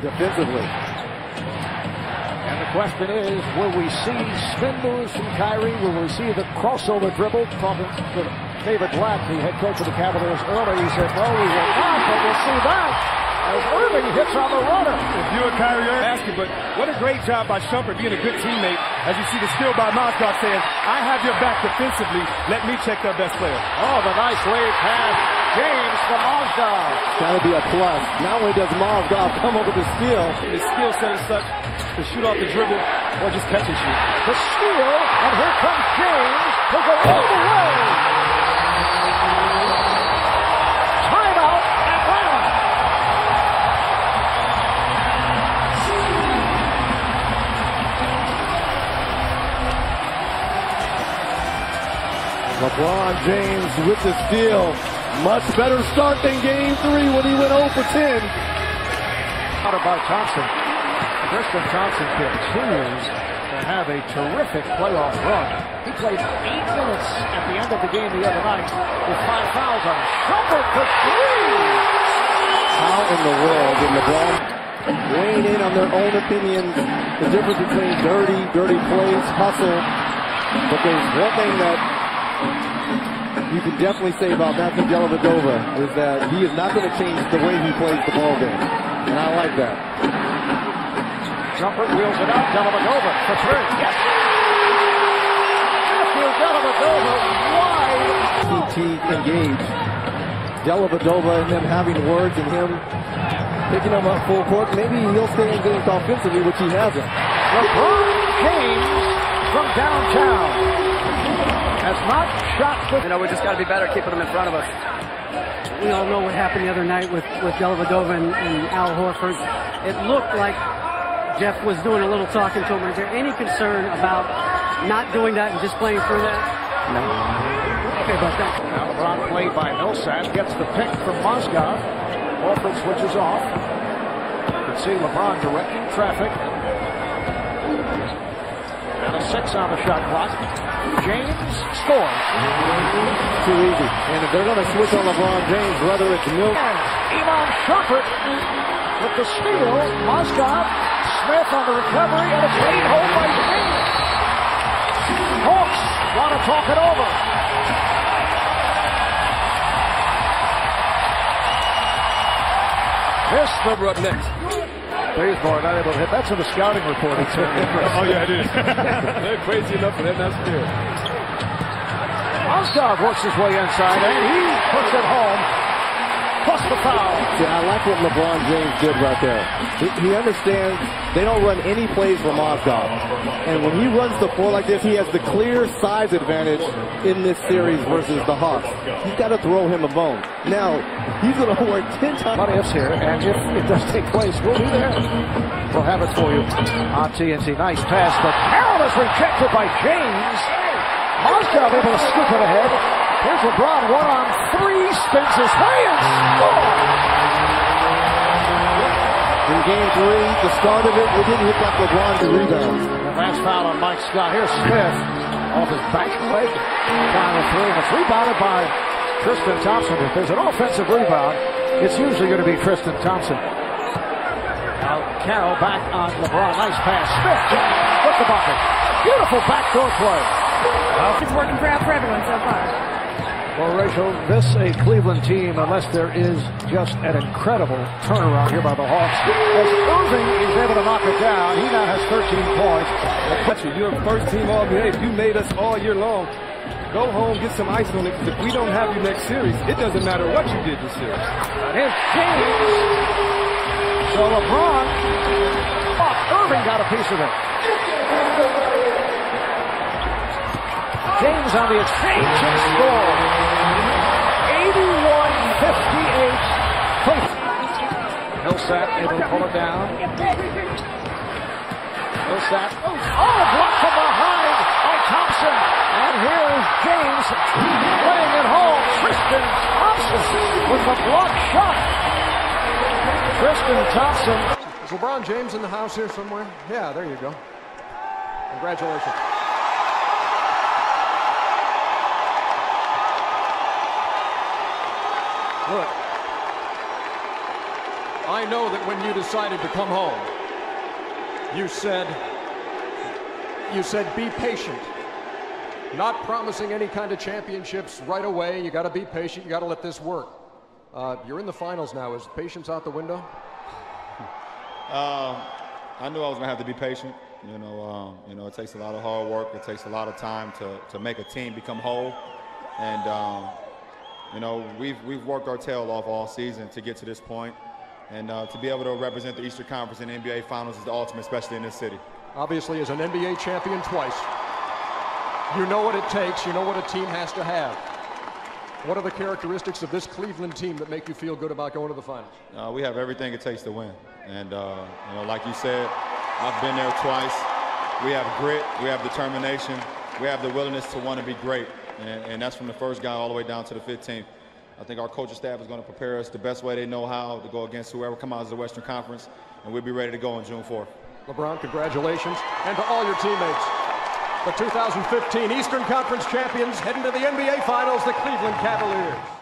defensively. And the question is, will we see spin moves from Kyrie? Will we see the crossover dribble? Talking to David Blatt, the head coach of the Cavaliers, early, he said, no, we will not, but we'll see that. As Irving hits on the runner. If you were Kyrie Irving, ask you, but what a great job by Shumpert being a good teammate. As you see the steal by Mozgov saying, I have your back defensively. Let me check their best player. Oh, the nice wave pass. James to Mozgov. That'll be a plus. Not only does Mozgov come over the steal. His skill set is such to shoot off the dribble or just catch and shoot. The steal, and here comes James to go all the way. LeBron James with the steal. Much better start than game 3 when he went 0 for 10. Out about Thompson. Kristen Thompson continues to have a terrific playoff run. He played 8 minutes at the end of the game the other night with 5 fouls on Shumpert for 3. How in the world did LeBron weigh in on their own opinions? The difference between dirty plays, hustle. But there's one thing that you can definitely say about Matthew Dellavedova is that he is not going to change the way he plays the ball game, and I like that. Shumpert wheels it out, Dellavedova for 3. Yes! Matthew Dellavedova wide. T.T. engaged. Dellavedova and them having words and him picking him up full court. Maybe he'll stay engaged offensively, which he hasn't. LeBron James from downtown. Has not shot good. You know, we just got to be better keeping them in front of us. We all know what happened the other night with Dellavedova and Al Horford. It looked like Jeff was doing a little talking to him. Is there any concern about not doing that and just playing through that? No. Okay, but that. Now LeBron played by Millsap, gets the pick from Mozgov. Horford switches off. You can see LeBron directing traffic. And a 6 on the shot clock. James scores. Too easy. And if they're going to switch on LeBron James, whether it's Millsap. Iman Shumpert with the steal. Mozgov, Smith on the recovery, and it's laid home by Smith. Hawks want to talk it over. This number up next. Baseball not able to hit. That's in the scouting report. Oh, yeah, it is. They're crazy enough for them, that's clear. Mozgov works his way inside, and he puts it home. Plus the foul. Yeah, I like what LeBron James did right there. He understands they don't run any plays for Mozgov. And when he runs the floor like this, he has the clear size advantage in this series versus the Hawks. He's got to throw him a bone. Now, he's going to work 10 times. What ifs here, and if it does take place, we'll be there. We'll have it for you on TNT. Nice pass, but Carroll is rejected by James. Mozgov able to scoop it ahead. Here's LeBron, 1-on-3, spins his way and scores. In game 3, the start of it, we didn't hit that LeBron's rebound. Last foul on Mike Scott. Here's Smith off his back leg. Down to 3, and it's rebounded by Kristen Thompson. If there's an offensive rebound, it's usually going to be Kristen Thompson. Now Carroll back on LeBron. Nice pass. Smith with the bucket. Beautiful backdoor play. It's working out for everyone so far. Well, Rachel, this a Cleveland team, unless there is just an incredible turnaround here by the Hawks. As Irving is able to knock it down, he now has 13 points. You're a first-team All-NBA. You made us all year long. Go home, get some ice on it, because if we don't have you next series, it doesn't matter what you did this series. Here's James. So LeBron, Irving got a piece of it. James on the exchange and score. 81-58. Millsap able to pull it down. Millsap. Oh, blocked from behind by Thompson. And here's James playing at home. Kristen Thompson with the block shot. Kristen Thompson. Is LeBron James in the house here somewhere? Yeah, there you go. Congratulations. Look. I know that when you decided to come home, you said be patient. Not promising any kind of championships right away. You got to be patient. You got to let this work. You're in the finals now. Is patience out the window? I knew I was gonna have to be patient. It takes a lot of hard work. It takes a lot of time to make a team become whole. And we've worked our tail off all season to get to this point. And to be able to represent the Eastern Conference in the NBA Finals is the ultimate, especially in this city. Obviously, as an NBA champion twice, you know what it takes. You know what a team has to have. What are the characteristics of this Cleveland team that make you feel good about going to the finals? We have everything it takes to win. And, like you said, I've been there twice. We have grit. We have determination. We have the willingness to want to be great. And that's from the first guy all the way down to the 15th. I think our coaching staff is going to prepare us the best way they know how to go against whoever comes out of the Western Conference, and we'll be ready to go on June 4th. LeBron, congratulations, and to all your teammates. The 2015 Eastern Conference champions heading to the NBA Finals, the Cleveland Cavaliers.